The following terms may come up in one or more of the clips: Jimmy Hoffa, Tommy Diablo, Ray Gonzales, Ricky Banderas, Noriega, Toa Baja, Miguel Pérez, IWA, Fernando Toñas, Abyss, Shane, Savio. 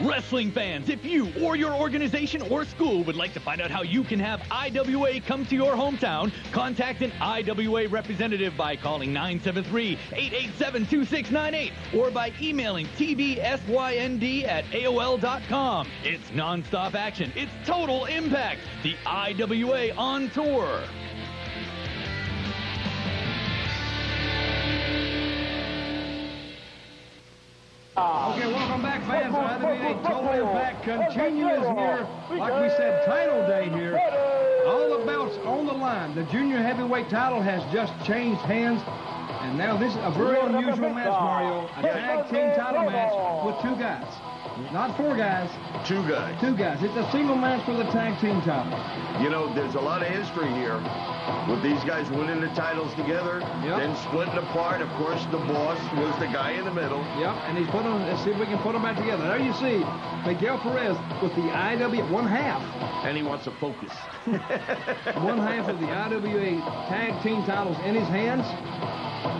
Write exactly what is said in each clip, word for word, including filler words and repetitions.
Wrestling fans, if you or your organization or school would like to find out how you can have I W A come to your hometown, contact an I W A representative by calling nine seven three, eight eight seven, two six nine eight or by emailing T B S Y N D at A O L dot com. It's nonstop action. It's total impact. The I W A on tour. Okay, welcome back, fans. It's going to be a total impact continues here. Like we said, title day here. All the belts on the line. The junior heavyweight title has just changed hands. And now this is a very unusual match, Mario. A tag team title match with two guys. Not four guys. Two guys. Two guys. It's a single match for the tag team title. You know, there's a lot of history here with these guys winning the titles together, yep. Then splitting apart. Of course, the boss was the guy in the middle. Yep, and he's put them, let's see if we can put them back together. There you see Miguel Perez with the I W A, one half. And he wants to focus. One half of the I W A tag team titles in his hands.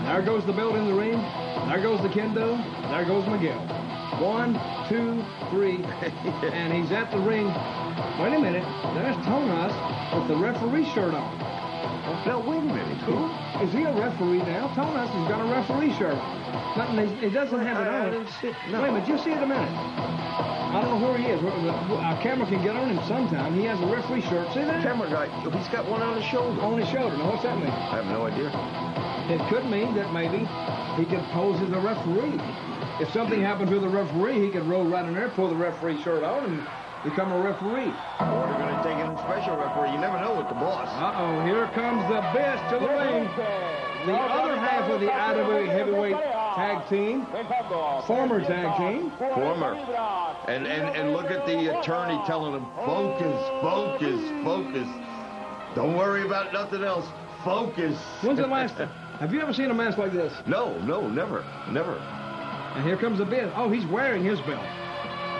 There goes the belt in the ring. There goes the kendo. There goes Miguel. One, two, three, and he's at the ring. Wait a minute, there's Toñas with the referee shirt on. Now, wait a minute, who? Is he a referee now? Toñas has got a referee shirt. Nothing, he doesn't have it on. No. Wait a minute, you see it in a minute. I don't know where he is. Our camera can get on him sometime. He has a referee shirt. See that? The camera guy, he's got one on his shoulder. On his shoulder. Now, what's that mean? I have no idea. It could mean that maybe he could pose as a referee. If something happened to the referee, he could roll right in there, pull the referee shirt on, and become a referee. Or they're going to take in a special referee. You never know with the boss. Uh-oh, here comes the best to the ring. The other half of the I W A heavyweight tag team. Former tag team. Former. And, and, and look at the attorney telling him, focus, focus, focus. Don't worry about nothing else. Focus. When's the last time? Have you ever seen a match like this? No, no, never, never. And here comes the belt. Oh, he's wearing his belt.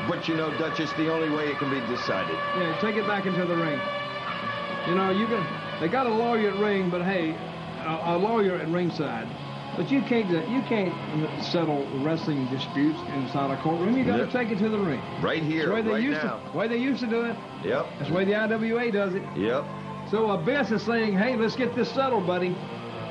But, you know, Duchess, the only way it can be decided. Yeah, take it back into the ring. You know, you can... They got a lawyer at ring, but, hey, a, a lawyer at ringside. But you can't you can't settle wrestling disputes inside a courtroom. You got to yep. take it to the ring. Right here, right now. That's the way they used to do it. Yep. That's the way the I W A does it. Yep. So Abyss is saying, hey, let's get this settled, buddy.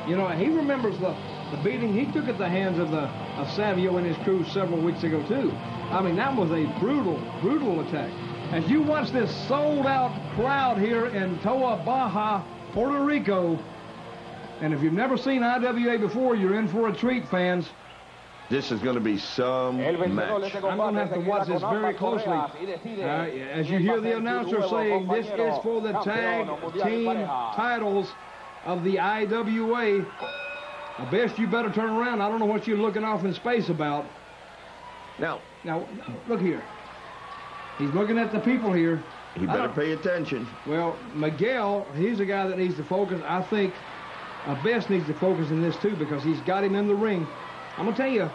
You know, he remembers the, the beating he took at the hands of, the, of Savio and his crew several weeks ago, too. I mean, that was a brutal, brutal attack. As you watch this sold-out crowd here in Toa Baja, Puerto Rico, and if you've never seen I W A before, you're in for a treat, fans. This is going to be some match. I'm going to have to watch this very closely. Uh, as you hear the announcer saying, this is for the tag team titles of the I W A. I guess you better turn around. I don't know what you're looking off in space about. Now, now, look here. He's looking at the people here. He better pay attention. Well, Miguel, he's a guy that needs to focus. I think Abyss needs to focus in this, too, because he's got him in the ring. I'm going to tell you,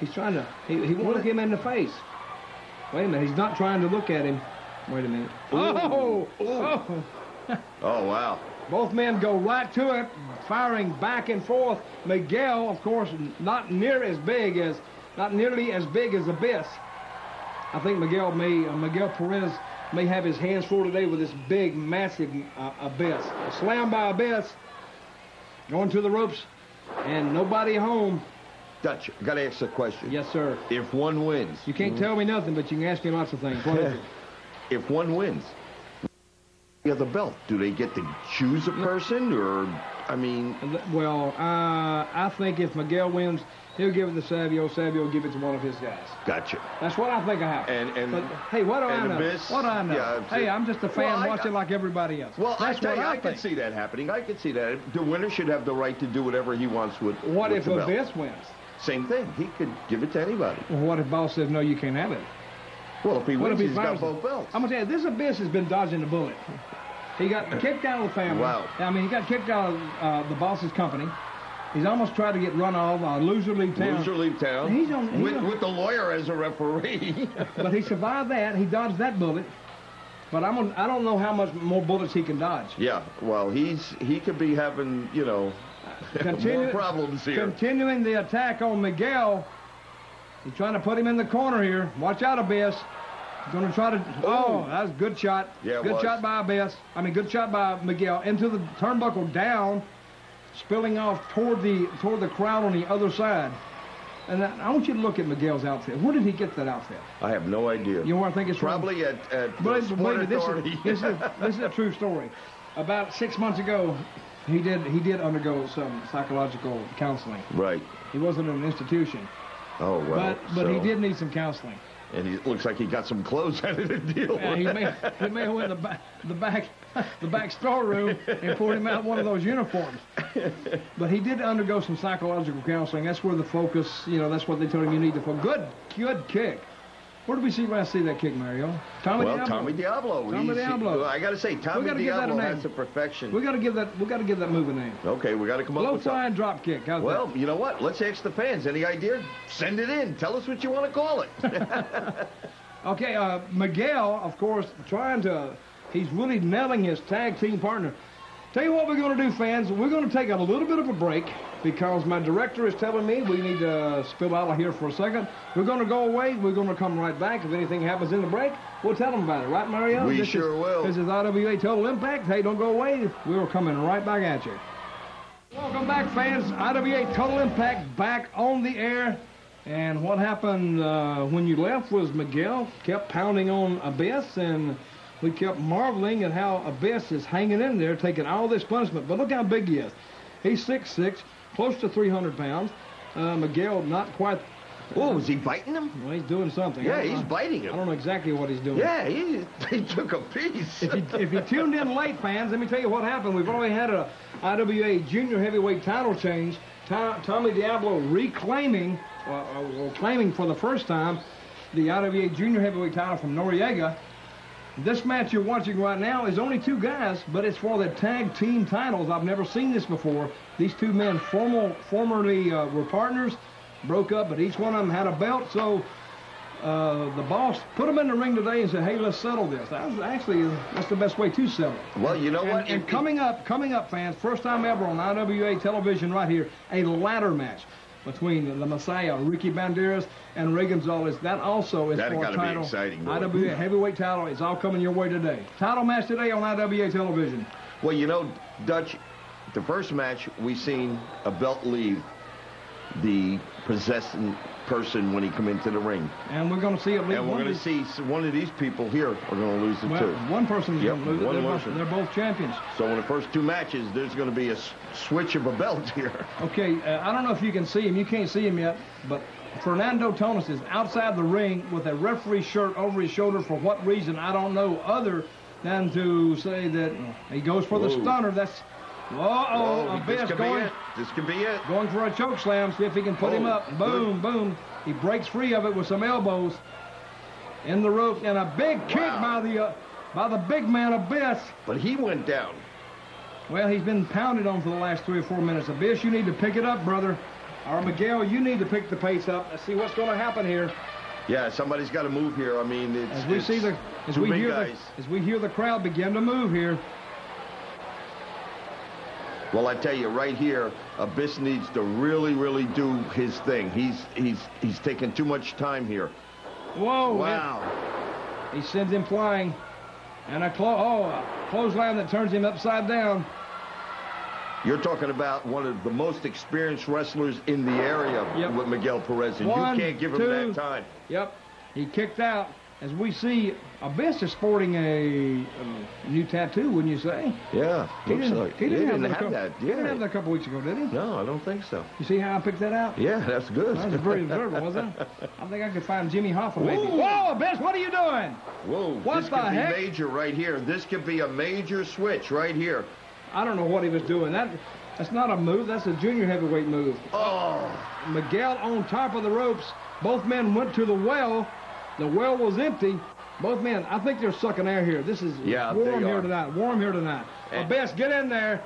he's trying to, he, he won't look him in the face. Wait a minute, he's not trying to look at him. Wait a minute. Ooh. Oh! Ooh. Oh. Oh, wow. Both men go right to it, firing back and forth. Miguel, of course, not near as big as, not nearly as big as Abyss. I think Miguel may, uh, Miguel Perez may have his hands full today with this big, massive uh, Abyss. A slam by Abyss, going to the ropes, and nobody home. Dutch, got to ask a question. Yes, sir. If one wins, you can't mm-hmm. tell me nothing, but you can ask me lots of things. What is it? If one wins. Of the belt, do they get to choose a person, or I mean, well, uh, I think if Miguel wins, he'll give it to Savio. Savio will give it to one of his guys. Gotcha. That's what I think I have. And and but, hey, what do I know? Abyss, what do I know? Yeah, hey, I'm just a fan well, watching like everybody else. Well, that's I tell what you, I, I can see that happening. I can see that the winner should have the right to do whatever he wants with. What with if the Abyss belt. wins? Same thing. He could give it to anybody. Well, what if boss says no, you can't have it? Well, if he wins, he's got both belts. I'm going to tell you, this Abyss has been dodging the bullet. He got kicked out of the family. Wow. I mean, he got kicked out of uh, the boss's company. He's almost tried to get run off uh, Loser League Town. Loser League Town. He's on, he's with, on. with the lawyer as a referee. But he survived that. He dodged that bullet. But I'm on, I don't know how much more bullets he can dodge. Yeah, well, he's he could be having, you know, Continu more problems here. Continuing the attack on Miguel. He's trying to put him in the corner here. Watch out, Abyss. He's going to try to... Ooh. Oh, that was a good shot. Yeah, good was. shot by Abyss. I mean, good shot by Miguel. Into the turnbuckle, down, spilling off toward the toward the crowd on the other side. And I want you to look at Miguel's outfit. Where did he get that outfit? I have no idea. You want to think it's probably wrong? at, at but the Sport wait, Authority. This is, this, is a, this is a true story. About six months ago, he did he did undergo some psychological counseling. Right. He wasn't in an institution. Oh well. But but so. he did need some counseling. And he looks like he got some clothes out of the deal. Yeah, he may he may went the back the back the back storeroom and poured him out one of those uniforms. But he did undergo some psychological counseling. That's where the focus, you know, that's what they told him you need to focus. Good, good kick. Where did we see last see that kick, Mario? Tommy well, Diablo. Tommy Diablo. Tommy He's, Diablo. I gotta say, Tommy gotta Diablo has the perfection. We gotta give that. We gotta give that move a name. Okay, we gotta come up with something. Low flying drop kick. How's well, that? You know what? Let's ask the fans. Any idea? Send it in. Tell us what you want to call it. Okay, uh, Miguel, of course, trying to. He's really nailing his tag team partner. Tell you what we're gonna do, fans. We're gonna take a little bit of a break because my director is telling me we need to spill out of here for a second. We're going to go away. We're going to come right back. If anything happens in the break, we'll tell them about it. Right, Mario? We this sure is, will. This is I W A Total Impact. Hey, don't go away. We're coming right back at you. Welcome back, fans. I W A Total Impact back on the air. And what happened uh, when you left was Miguel kept pounding on Abyss, and we kept marveling at how Abyss is hanging in there, taking all this punishment. But look how big he is. He's six six. Close to three hundred pounds. Uh, Miguel, not quite. Oh, was he biting him? Well, he's doing something. Yeah, he's biting him. I don't know exactly what he's doing. Yeah, he, he took a piece. If you, if you tuned in late, fans, let me tell you what happened. We've already had a I W A Junior Heavyweight title change. Tom, Tommy Diablo reclaiming, uh, claiming for the first time, the I W A Junior Heavyweight title from Noriega. This match you're watching right now is only two guys, but it's for the tag team titles. I've never seen this before. These two men formal, formerly uh, were partners, broke up, but each one of them had a belt. So uh, the boss put them in the ring today and said, hey, let's settle this. That's actually, that's the best way to settle it. Well, you know and, what? And it, coming up, coming up, fans, first time ever on I W A television right here, a ladder match between the Messiah, Ricky Banderas, and Ray Gonzales. That also is for a title. I W A Heavyweight title is all coming your way today. Title match today on I W A television. Well, you know, Dutch, the first match we seen a belt leave the possessing person when he come into the ring. And we're going to see it leave. And we're going to see one of these people here are going to lose it well, too. One person's yep, going to lose one it. They're both, they're both champions. So in the first two matches, there's going to be a switch of a belt here. Okay, uh, I don't know if you can see him. You can't see him yet, but Fernando Toñas is outside the ring with a referee shirt over his shoulder. For what reason, I don't know, other than to say that he goes for Whoa. the stunner. That's... Uh-oh, Abyss going. This could be it. Going for a choke slam, see if he can put oh, him up. Boom, good. boom. He breaks free of it with some elbows in the rope, and a big kick wow. by the uh, by the big man Abyss. But he went down. Well, he's been pounded on for the last three or four minutes. Abyss, you need to pick it up, brother. Or Miguel, you need to pick the pace up. Let's see what's going to happen here. Yeah, somebody's got to move here. I mean, it's, as we it's see the as we hear the, as we hear the crowd begin to move here. Well, I tell you, right here, Abyss needs to really, really do his thing. He's he's he's taking too much time here. Whoa! Wow! He sends him flying, and a clo oh, a clothesline that turns him upside down. You're talking about one of the most experienced wrestlers in the area yep. with Miguel Perez, and one, you can't give him two. that time. Yep. He kicked out. As we see, Abyss is sporting a, a new tattoo, wouldn't you say? Yeah, he looks didn't, like. He didn't, he didn't have, have that. Yeah. He didn't have that a couple weeks ago, did he? No, I don't think so. You see how I picked that out? Yeah, that's good. That was very observant, wasn't it? I think I could find Jimmy Hoffa, maybe. Whoa, Whoa Abyss, what are you doing? Whoa, what this the could heck? be major right here. This could be a major switch right here. I don't know what he was doing. That, that's not a move. That's a junior heavyweight move. Oh. Miguel on top of the ropes. Both men went to the well. The well was empty. Both men, I think they're sucking air here. This is yeah, warm here tonight. Warm here tonight. And Abyss, get in there.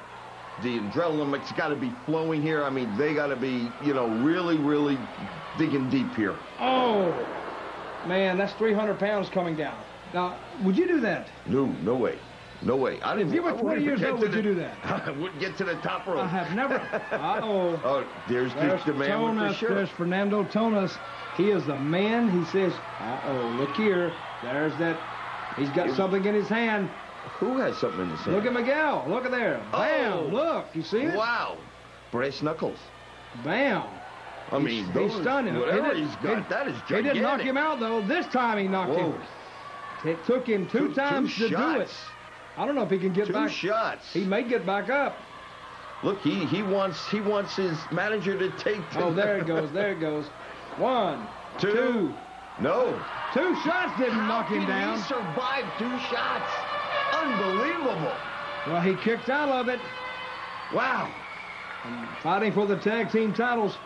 The adrenaline's got to be flowing here. I mean, they got to be, you know, really, really digging deep here. Oh, man, that's three hundred pounds coming down. Now, would you do that? No, no way. No way. I didn't. You were twenty years old. Would you do that? I wouldn't get to the top rope. I have never. Uh oh. Oh, there's, there's the man Toñas, with the shirt. There's Fernando Toñas. He is the man. He says, uh oh, look here. There's that. He's got it, something in his hand. Who has something in his hand? Look at Miguel. Look at there. Bam. Oh, look. You see it? Wow. Brass knuckles. Bam. I mean, he's, those, he's stunning. Whatever he did, he's got, he, that is gigantic. He didn't knock him out, though. This time he knocked Whoa. him. It took him two, two times two to shots. do it. I don't know if he can get two back. Two shots. He may get back up. Look, he, he wants he wants his manager to take two. Oh, there it goes. There it goes. One, two. two. No. Two shots didn't How knock him down. He survived two shots. Unbelievable. Well, he kicked out of it. Wow. And fighting for the tag team titles.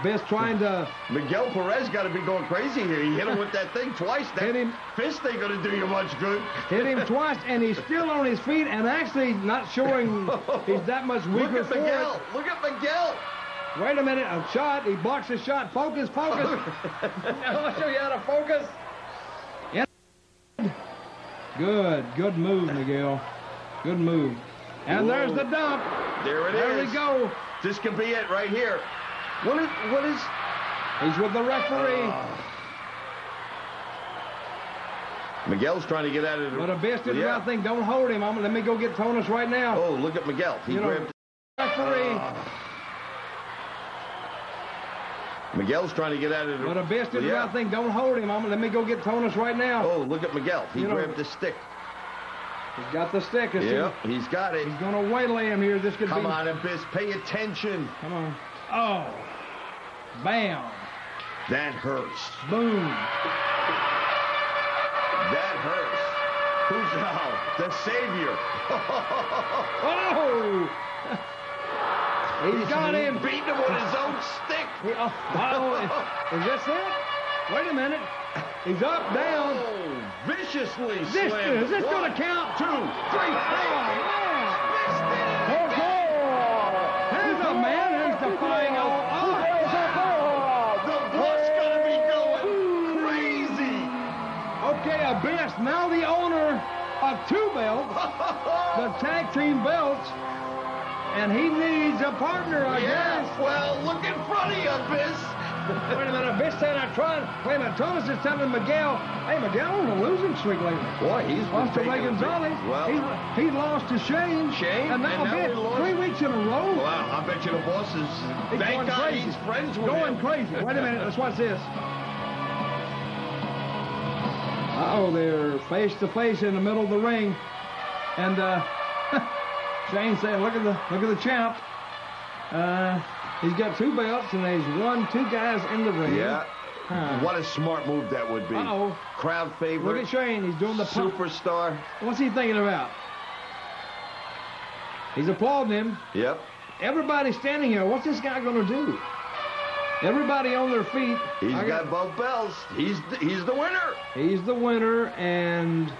Abyss trying to... Miguel Perez got to be going crazy here. He hit him with that thing twice. That hit him. Fist ain't going to do you much good. Hit him twice, and he's still on his feet and actually not showing he's that much weaker for it. Look at Miguel. It. Look at Miguel. Wait a minute. A shot. He blocks a shot. Focus, focus. Now I'll show you how to focus. Good. Good move, Miguel. Good move. And Whoa. there's the dump. There it there is. There we go. This could be it right here. What is, what is... He's with the referee. Uh, Miguel's trying to get out of it. But Abyss did yeah. the right thing. Don't hold him. I'm, let me go get Toñas right now. Oh, look at Miguel. He you grabbed... Know, referee. Uh, Miguel's trying to get out of it. But Abyss did yeah. the right thing. Don't hold him. I'm, let me go get Toñas right now. Oh, look at Miguel. He you grabbed know, the stick. He's got the stick. Yeah, he? he's got it. He's going to waylay him here. This could Come be... Come on, Abyss. Pay attention. Come on. Oh, bam. That hurts. Boom. That hurts. Who's now? The Savior. Oh! He's, He's got him. Beating him with his own stick. Yeah, oh, is, is this it? Wait a minute. He's up, down. Oh, viciously this, slammed. Is this going to count? Two, three, four. Abyss, now the owner of two belts, the tag team belts, and he needs a partner, I yes, guess. Well, look in front of you, Abyss. Wait a minute, Abyss said I tried. Wait a minute, Toñas is telling Miguel, hey, Miguel on a losing streak lately. Boy, he's lost to Ray Gonzalez. Well, he, he lost to Shane. Shane, and now, and now Abyss, lost... three weeks in a row. Wow, I bet you the boss is, he's thank going God crazy. he's friends with Going him. crazy. Wait a minute, let's watch this. Uh-oh, they're face-to-face in the middle of the ring. And uh, Shane said, look at the look at the champ. Uh, he's got two belts, and he's won two guys in the ring. Yeah. Huh. What a smart move that would be. Uh-oh. Crowd favorite. Look at Shane. He's doing the pump. Superstar. What's he thinking about? He's applauding him. Yep. Everybody's standing here. What's this guy going to do? Everybody on their feet. He's got, got both belts. He's the, he's the winner. He's the winner, and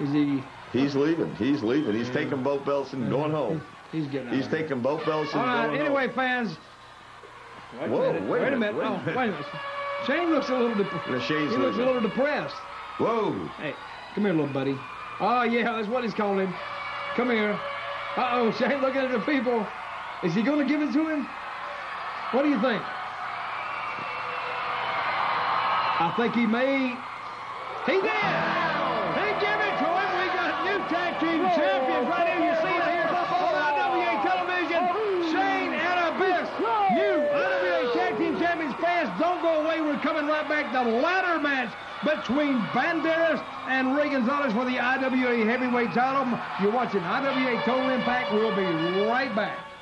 is he? He's leaving. He's leaving. He's yeah. taking both belts and uh, going home. He's getting. Out he's of taking it. both belts and All right, going anyway, home. Fans. Wait Whoa! A minute, wait, wait a minute. Wait a minute. Oh, wait a minute. Shane looks a little depressed. He looks leaving. a little depressed. Whoa! Hey, come here, little buddy. Oh yeah, that's what he's calling him. Come here. Uh oh, Shane looking at the people. Is he going to give it to him? What do you think? I think he may. He did! He gave it to him. We got new tag team champions right here. You see it here on I W A television. Shane and Abyss. New I W A tag team champions. Fans, don't go away. We're coming right back. The ladder match between Banderas and Ray Gonzales for the I W A heavyweight title. You're watching I W A Total Impact. We'll be right back.